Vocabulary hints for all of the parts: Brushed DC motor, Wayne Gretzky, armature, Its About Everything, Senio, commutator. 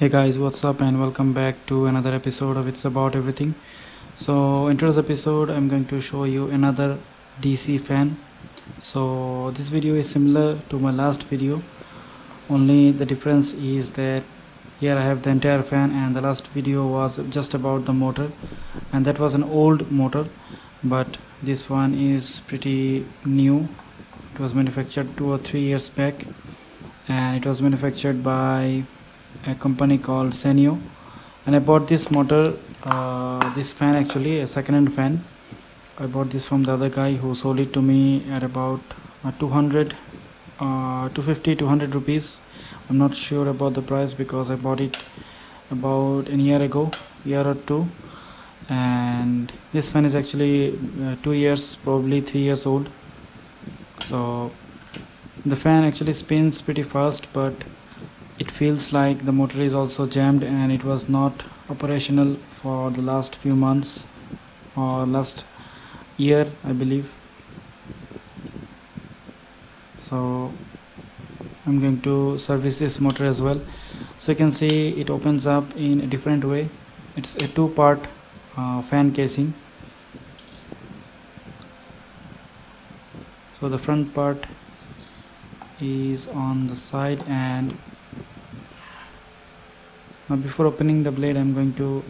Hey guys, what's up and welcome back to another episode of It's About Everything. So in today's episode I'm going to show you another DC fan. So this video is similar to my last video, only the difference is that here I have the entire fan and the last video was just about the motor, and that was an old motor, but this one is pretty new. It was manufactured 2 or 3 years back, and it was manufactured by a company called Senio. And I bought this motor, this fan, actually a second-hand fan. I bought this from the other guy who sold it to me at about 200 rupees. I'm not sure about the price because I bought it about a year ago, year or two, and this fan is actually 2 years, probably 3 years old. So the fan actually spins pretty fast, but it feels like the motor is also jammed, and it was not operational for the last few months or last year, I believe. So I'm going to service this motor as well. So you can see it opens up in a different way. It's a two-part fan casing. So the front part is on the side, and now before opening the blade I'm going to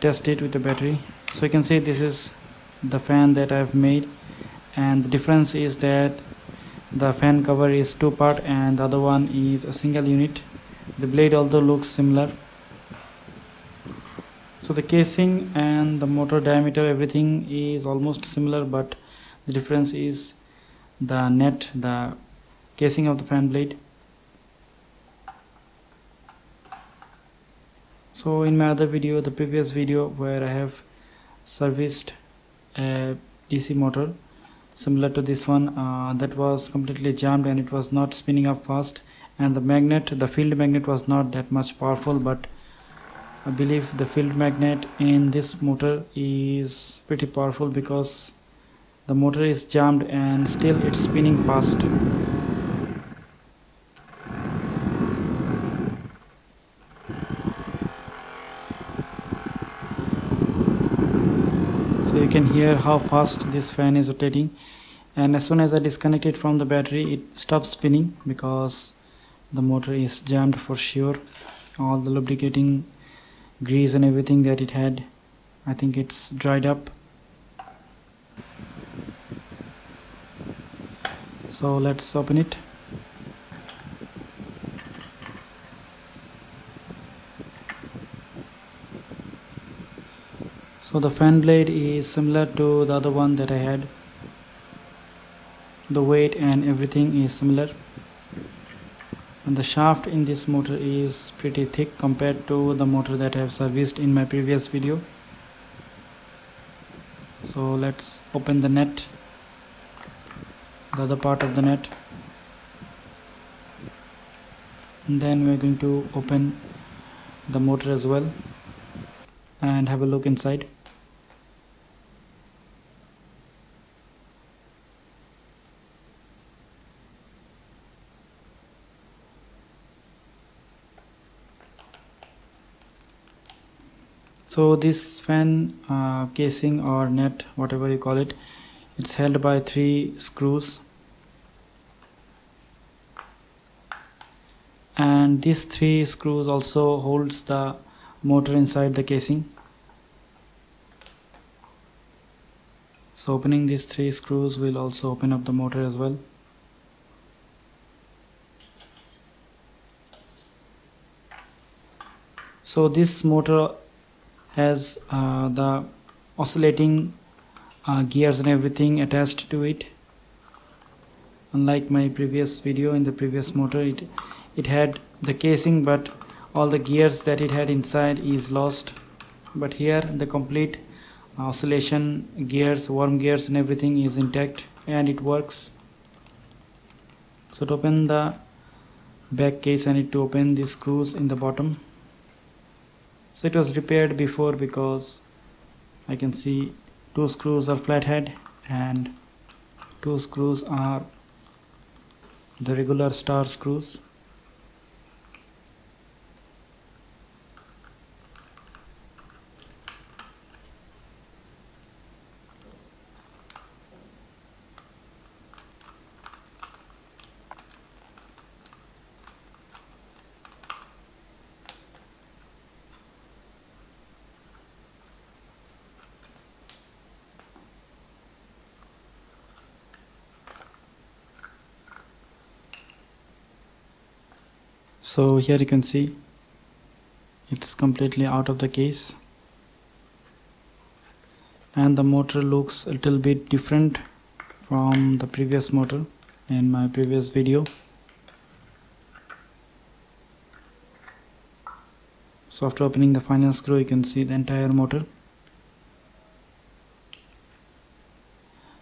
test it with the battery. So you can see this is the fan that I've made, and the difference is that the fan cover is two-part and the other one is a single unit. The blade also looks similar. So the casing and the motor diameter, everything is almost similar, but the difference is the net, the casing of the fan blade. So in my other video, the previous video where I have serviced a DC motor similar to this one, that was completely jammed and it was not spinning up fast, and the magnet, the field magnet was not that much powerful, but I believe the field magnet in this motor is pretty powerful because the motor is jammed and still it's spinning fast. So you can hear how fast this fan is rotating, and as soon as I disconnect it from the battery it stops spinning because the motor is jammed for sure. All the lubricating grease and everything that it had, I think it's dried up. So let's open it. So the fan blade is similar to the other one that I had. The weight and everything is similar. And the shaft in this motor is pretty thick compared to the motor that I have serviced in my previous video. So let's open the net, the other part of the net. And then we're going to open the motor as well and have a look inside. So this fan casing or net, whatever you call it, it's held by 3 screws, and these 3 screws also holds the motor inside the casing. So opening these 3 screws will also open up the motor as well. So this motor has the oscillating gears and everything attached to it. Unlike my previous video, in the previous motor it had the casing but all the gears that it had inside is lost, but here the complete oscillation gears, worm gears and everything is intact and it works. So to open the back case I need to open these screws in the bottom. So it was repaired before because I can see 2 screws are flathead and 2 screws are the regular star screws. So here you can see it's completely out of the case and the motor looks a little bit different from the previous motor in my previous video. So after opening the final screw you can see the entire motor.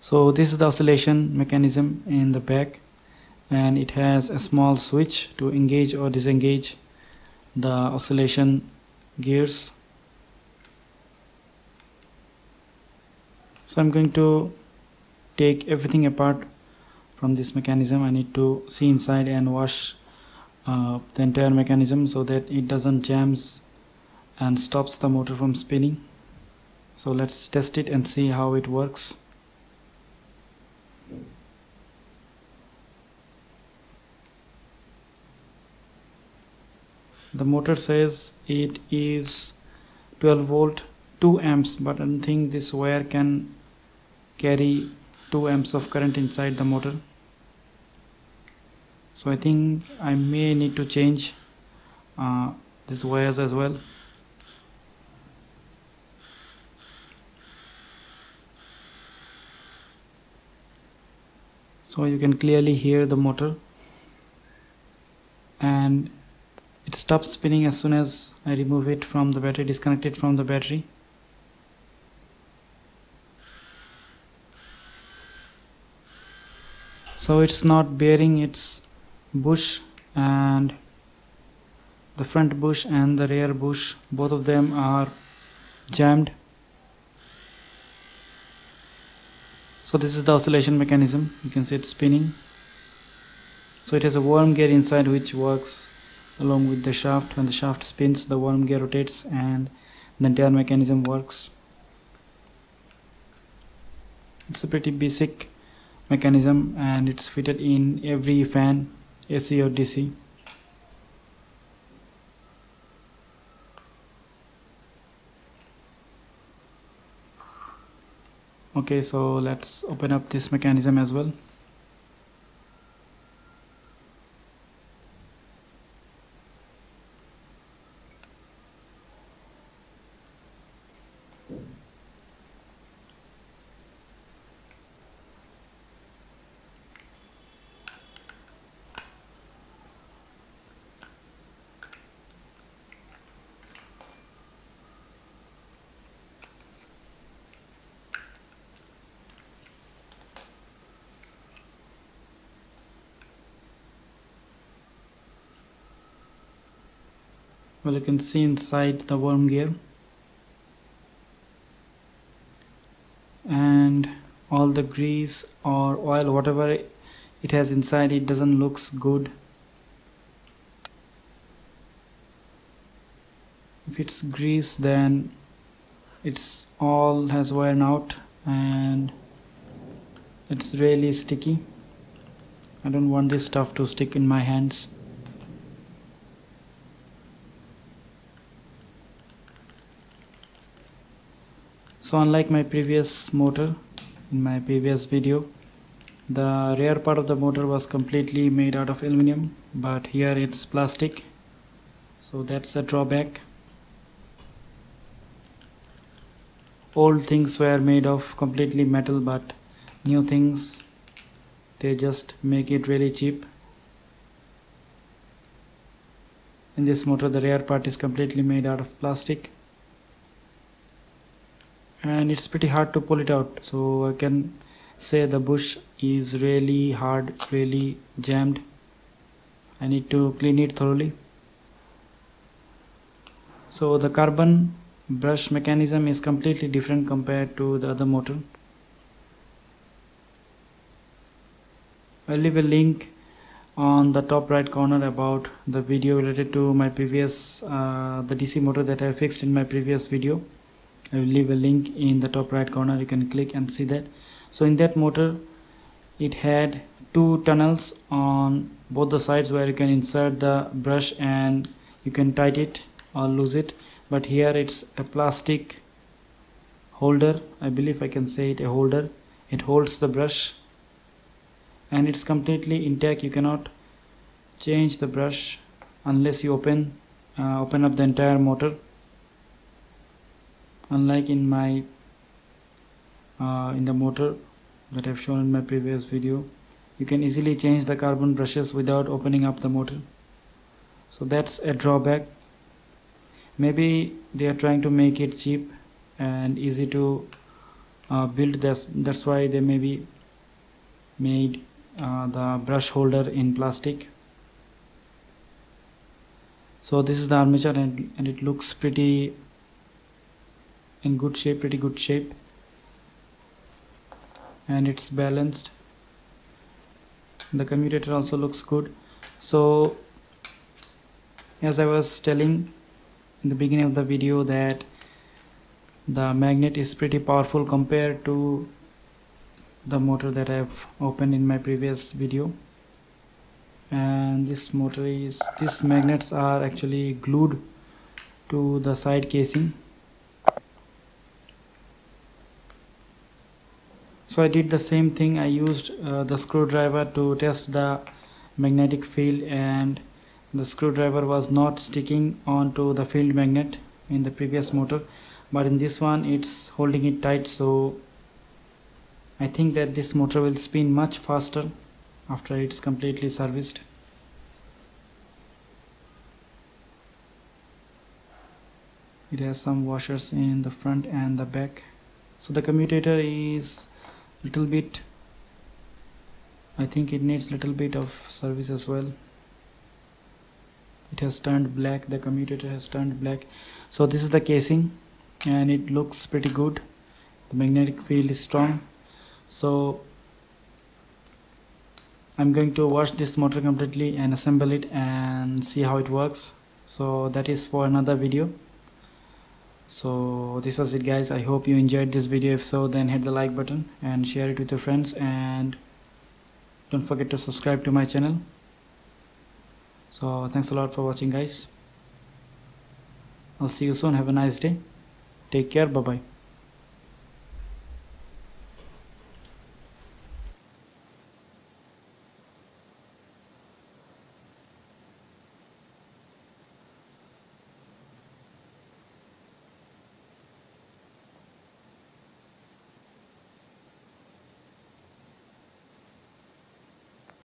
So this is the oscillation mechanism in the back, and it has a small switch to engage or disengage the oscillation gears. So I'm going to take everything apart from this mechanism. I need to see inside and wash the entire mechanism so that it doesn't jams and stops the motor from spinning. So let's test it and see how it works. The motor says it is 12 volt 2 amps, but I don't think this wire can carry 2 amps of current inside the motor. So I think I may need to change these wires as well. So you can clearly hear the motor, and it stops spinning as soon as I remove it from the battery, disconnect it from the battery. So it's not bearing its bush, and the front bush and the rear bush, both of them are jammed. So this is the oscillation mechanism. You can see it's spinning. So it has a worm gear inside which works along with the shaft. When the shaft spins, the worm gear rotates and the entire mechanism works. It's a pretty basic mechanism, and it's fitted in every fan, AC or DC. Okay, so let's open up this mechanism as well. Well, you can see inside the worm gear, and all the grease or oil, whatever it has inside, it doesn't look good. If it's grease, then it's all has worn out and it's really sticky. I don't want this stuff to stick in my hands. So unlike my previous motor, in my previous video, the rear part of the motor was completely made out of aluminum, but here it's plastic, so that's a drawback. Old things were made of completely metal, but new things, they just make it really cheap. In this motor, the rear part is completely made out of plastic, and it's pretty hard to pull it out. So I can say the bush is really hard, really jammed. I need to clean it thoroughly. So the carbon brush mechanism is completely different compared to the other motor. I'll leave a link on the top right corner about the video related to my previous the DC motor that I fixed in my previous video. I will leave a link in the top right corner, you can click and see that. So in that motor, it had 2 tunnels on both the sides where you can insert the brush and you can tight it or loose it, but here it's a plastic holder, I believe I can say it a holder. It holds the brush and it's completely intact, you cannot change the brush unless you open up the entire motor, unlike in my in the motor that I've shown in my previous video. You can easily change the carbon brushes without opening up the motor, so that's a drawback. Maybe they are trying to make it cheap and easy to build. That's why they maybe made the brush holder in plastic. So this is the armature, and it looks pretty in good shape, and it's balanced. The commutator also looks good. So as I was telling in the beginning of the video, that the magnet is pretty powerful compared to the motor that I've opened in my previous video, and these magnets are actually glued to the side casing. So I did the same thing. I used the screwdriver to test the magnetic field, and the screwdriver was not sticking onto the field magnet in the previous motor, but in this one it's holding it tight. So I think that this motor will spin much faster after it's completely serviced. It has some washers in the front and the back. So the commutator is little bit, I think it needs little bit of service as well. It has turned black, the commutator has turned black. So this is the casing, and it looks pretty good. The magnetic field is strong. So I'm going to wash this motor completely and assemble it and see how it works. So that is for another video. So this was it, guys. I hope you enjoyed this video. If so, then hit the like button and share it with your friends, and don't forget to subscribe to my channel. So thanks a lot for watching, guys. I'll see you soon. Have a nice day. Take care. Bye bye.